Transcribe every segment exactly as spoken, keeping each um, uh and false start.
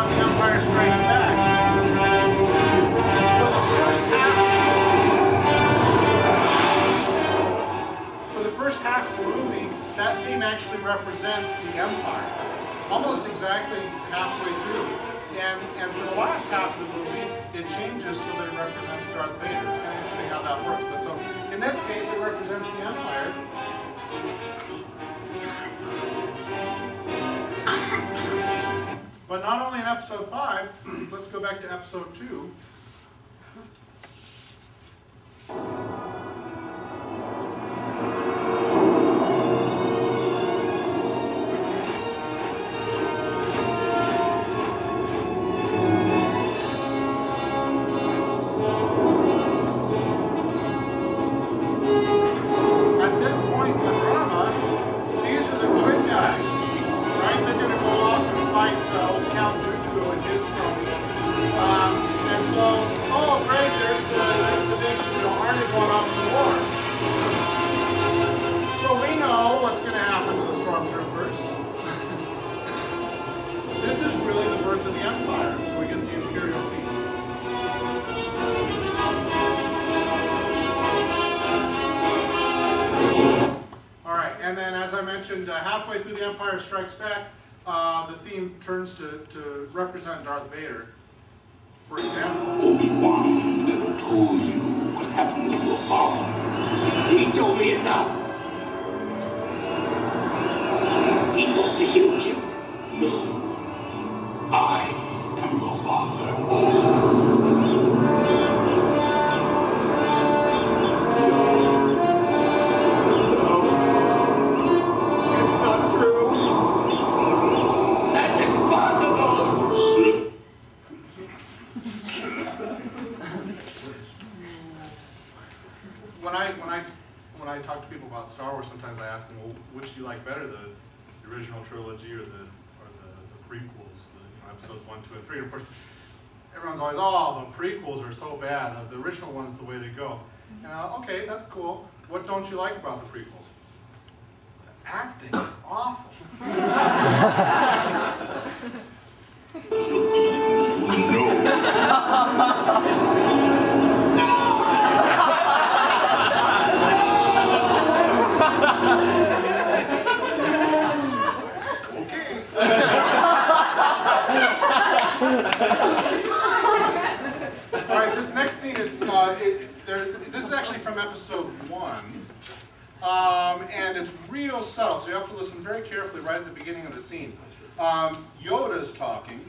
on The Empire Strikes Back. For the first half, for the first half of the movie, that theme actually represents the Empire, almost exactly halfway through. And and for the last half of the movie, it changes so that it represents Darth Vader. It's kind of interesting how that works. But so in this case, it represents the Empire. But not only in episode five, let's go back to episode two. Uh, halfway through The Empire Strikes Back, uh, the theme turns to, to represent Darth Vader. For example, Obi-Wan never told you what happened to your father. He told me it now. He told me you killed him. No, I am your father. Oh. Star Wars, sometimes I ask them, well, which do you like better, the, the original trilogy or the or the, the prequels, the, you know, episodes one, two, and three? And of course, everyone's always, oh, the prequels are so bad. Uh, the original one's the way to go. And uh, okay, that's cool. What don't you like about the prequels? The acting is awful. Alright, this next scene is, uh, it, there, this is actually from episode one, um, and it's real subtle, so you have to listen very carefully right at the beginning of the scene. Um, Yoda's talking,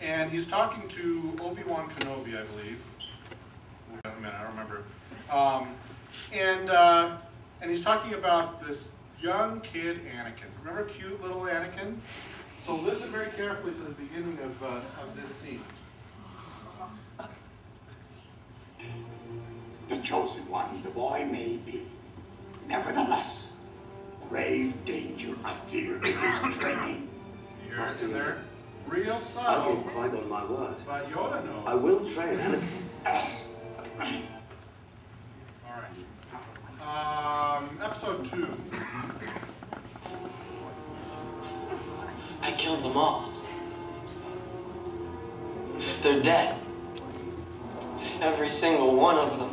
and he's talking to Obi-Wan Kenobi, I believe. Wait a minute, I don't remember. Um, and, uh, and he's talking about this young kid Anakin. Remember cute little Anakin? So listen very carefully to the beginning of, uh, of this scene. The chosen one the boy may be. Nevertheless, grave danger I fear in his training. You're Master there. Real subtle. I'll give Qui-Gon my word. But Yoda knows. I will train Anakin. Alright. Um, episode two. I killed them all. They're dead. Every single one of them.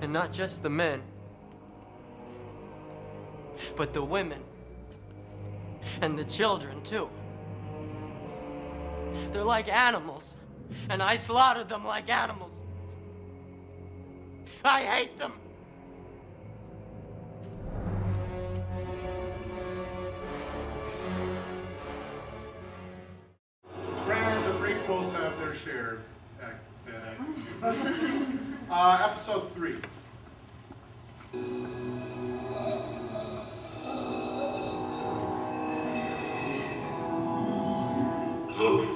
And not just the men, but the women. And the children, too. They're like animals, and I slaughtered them like animals. I hate them. Have their share of act, bad acting. uh, episode three. The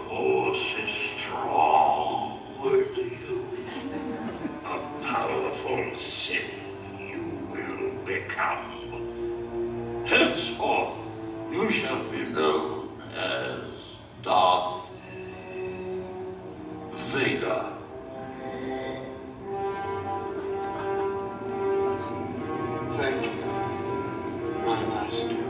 Force is strong with you. A powerful Sith you will become. Henceforth, you shall be known as Darth Vader. Thank you, my master.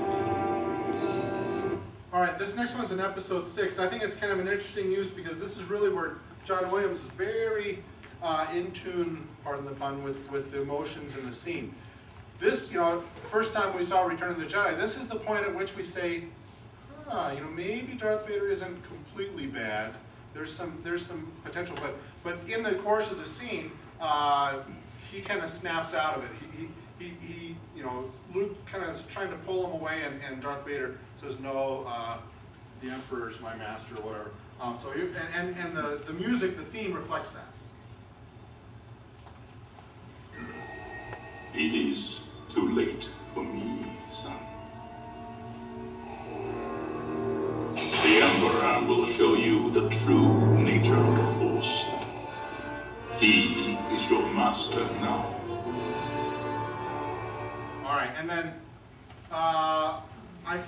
All right, this this next one's in episode six. I think it's kind of an interesting use because this is really where John Williams is very uh, in tune, pardon the pun, with, with the emotions in the scene. This, you know, first time we saw Return of the Jedi, this is the point at which we say, ah, you know, maybe Darth Vader isn't completely bad. There's some, there's some potential, but, but in the course of the scene, uh, he kind of snaps out of it. He, he, he, he you know, Luke kind of is trying to pull him away, and, and Darth Vader says, no, uh, the Emperor's my master, or whatever. Um, so, you, and, and, and the, the music, the theme reflects that. It is too late for me, son. The Emperor will show you the true nature of the Force. He is your master now. All right, and then uh, I th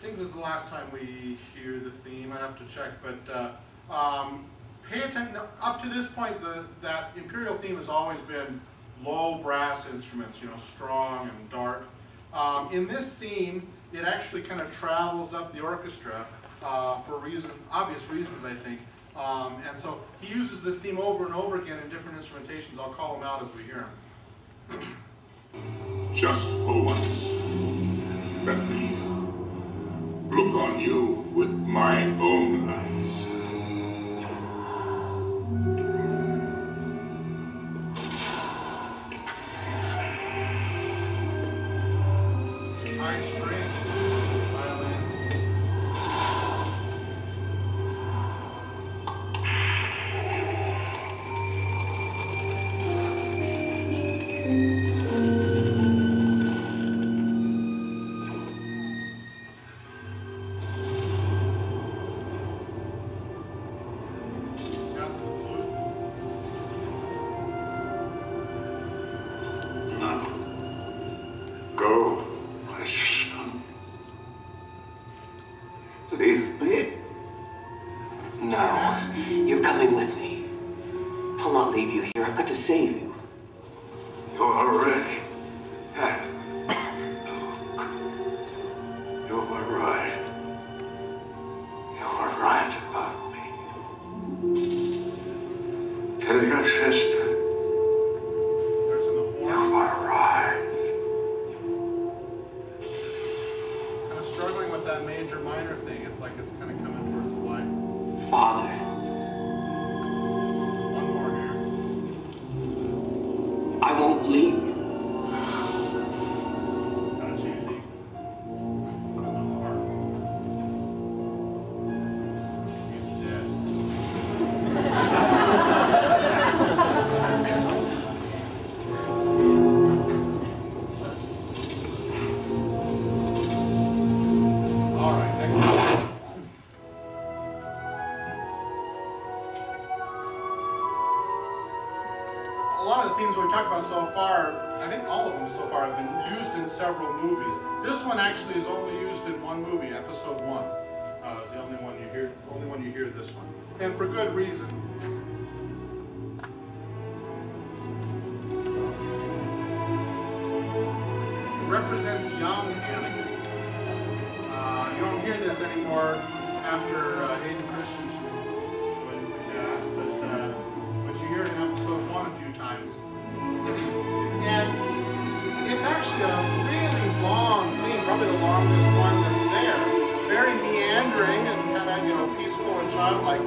think this is the last time we hear the theme. I'd have to check, but uh, um, pay attention. Up to this point, the, that Imperial theme has always been low brass instruments, you know, strong and dark. Um, in this scene, it actually kind of travels up the orchestra uh, for reason, obvious reasons, I think. Um, and so he uses this theme over and over again in different instrumentations. I'll call them out as we hear them. Just for once, let me look on you with my own eyes. So far, I think all of them so far have been used in several movies. This one actually is only used in one movie, Episode One. Uh, it's the only one you hear. Only one you hear this one, and for good reason. It represents young Anakin. Uh, you don't hear this anymore after uh, Hayden Christensen joins the cast, but, uh, but you hear it in Episode One a few times. And it's actually a really long theme, probably the longest one that's there. Very meandering and kind of, you know, peaceful and childlike.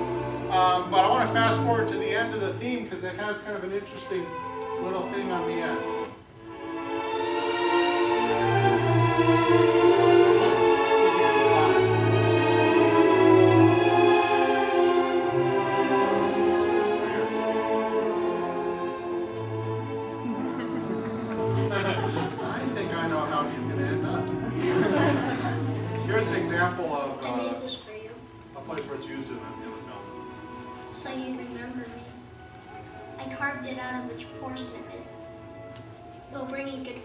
Um, but I want to fast forward to the end of the theme because it has kind of an interesting little thing on the end.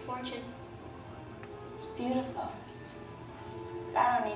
Fortune. It's beautiful. I don't need